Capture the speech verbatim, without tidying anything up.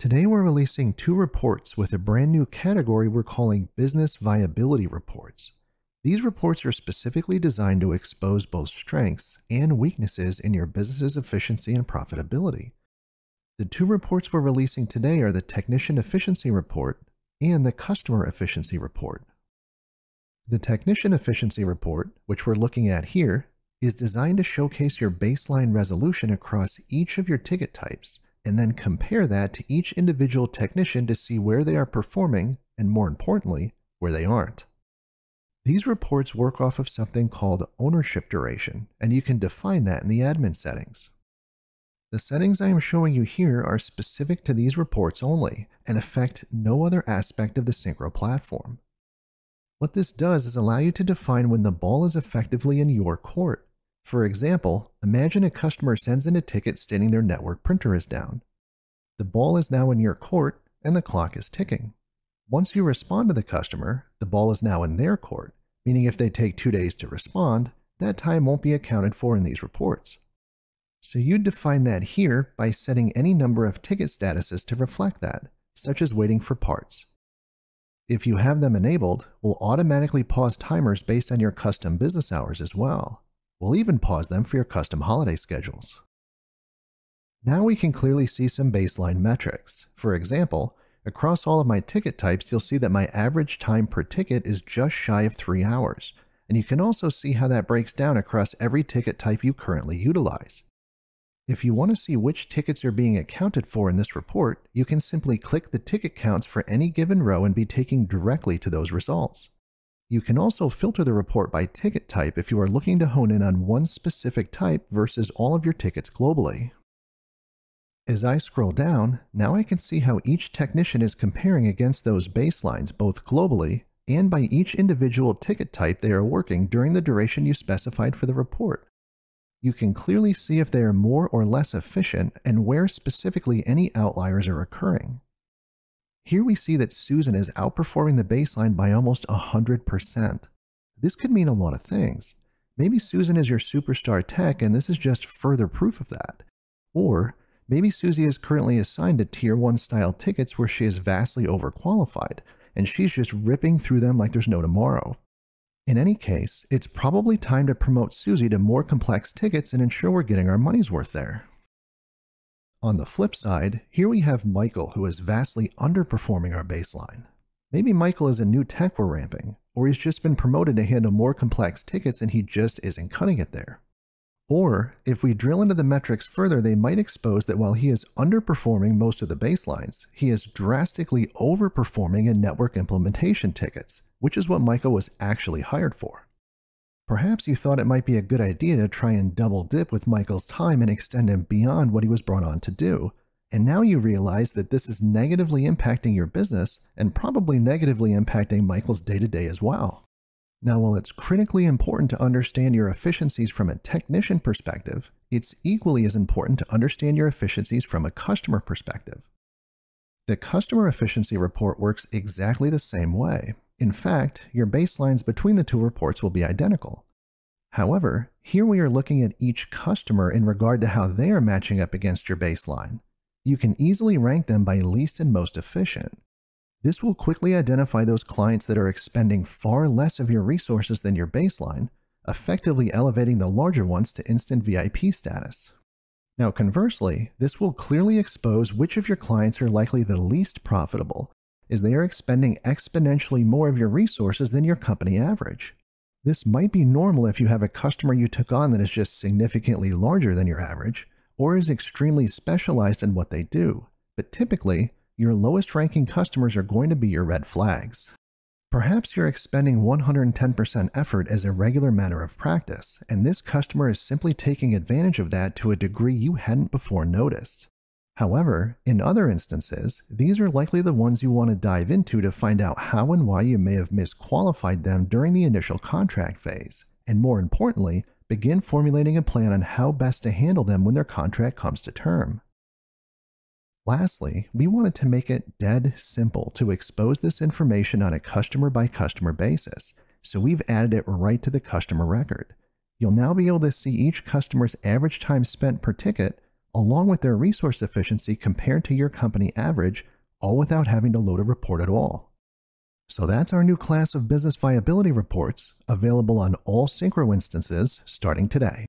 Today we're releasing two reports with a brand new category we're calling Business Viability Reports. These reports are specifically designed to expose both strengths and weaknesses in your business's efficiency and profitability. The two reports we're releasing today are the Technician Efficiency Report and the Customer Efficiency Report. The Technician Efficiency Report, which we're looking at here, is designed to showcase your baseline resolution across each of your ticket types, and then compare that to each individual technician to see where they are performing and, more importantly, where they aren't. These reports work off of something called ownership duration, and you can define that in the admin settings. The settings I am showing you here are specific to these reports only and affect no other aspect of the Syncro platform. What this does is allow you to define when the ball is effectively in your court. For example, imagine a customer sends in a ticket stating their network printer is down. The ball is now in your court and the clock is ticking. Once you respond to the customer, the ball is now in their court, meaning if they take two days to respond, that time won't be accounted for in these reports. So you'd define that here by setting any number of ticket statuses to reflect that, such as waiting for parts. If you have them enabled, we'll automatically pause timers based on your custom business hours as well. We'll even pause them for your custom holiday schedules. Now we can clearly see some baseline metrics. For example, across all of my ticket types, you'll see that my average time per ticket is just shy of three hours. And you can also see how that breaks down across every ticket type you currently utilize. If you want to see which tickets are being accounted for in this report, you can simply click the ticket counts for any given row and be taken directly to those results. You can also filter the report by ticket type if you are looking to hone in on one specific type versus all of your tickets globally. As I scroll down, now I can see how each technician is comparing against those baselines both globally and by each individual ticket type they are working during the duration you specified for the report. You can clearly see if they are more or less efficient and where specifically any outliers are occurring. Here we see that Susan is outperforming the baseline by almost one hundred percent. This could mean a lot of things. Maybe Susan is your superstar tech and this is just further proof of that. Or maybe Susie is currently assigned to tier one style tickets where she is vastly overqualified and she's just ripping through them like there's no tomorrow. In any case, it's probably time to promote Susie to more complex tickets and ensure we're getting our money's worth there. On the flip side, here we have Michael, who is vastly underperforming our baseline. Maybe Michael is a new tech we're ramping, or he's just been promoted to handle more complex tickets and he just isn't cutting it there. Or, if we drill into the metrics further, they might expose that while he is underperforming most of the baselines, he is drastically overperforming in network implementation tickets, which is what Michael was actually hired for. Perhaps you thought it might be a good idea to try and double dip with Michael's time and extend him beyond what he was brought on to do. And now you realize that this is negatively impacting your business and probably negatively impacting Michael's day-to-day as well. Now, while it's critically important to understand your efficiencies from a technician perspective, it's equally as important to understand your efficiencies from a customer perspective. The Customer Efficiency Report works exactly the same way. In fact, your baselines between the two reports will be identical. However, here we are looking at each customer in regard to how they are matching up against your baseline. You can easily rank them by least and most efficient. This will quickly identify those clients that are expending far less of your resources than your baseline, effectively elevating the larger ones to instant V I P status. Now, conversely, this will clearly expose which of your clients are likely the least profitable, is they are expending exponentially more of your resources than your company average. This might be normal if you have a customer you took on that is just significantly larger than your average, or is extremely specialized in what they do, but typically, your lowest ranking customers are going to be your red flags. Perhaps you're expending one hundred ten percent effort as a regular matter of practice, and this customer is simply taking advantage of that to a degree you hadn't before noticed. However, in other instances, these are likely the ones you want to dive into to find out how and why you may have misqualified them during the initial contract phase, and more importantly, begin formulating a plan on how best to handle them when their contract comes to term. Lastly, we wanted to make it dead simple to expose this information on a customer-by-customer basis, so we've added it right to the customer record. You'll now be able to see each customer's average time spent per ticket, along with their resource efficiency compared to your company average, all without having to load a report at all. So that's our new class of business viability reports, available on all Syncro instances starting today.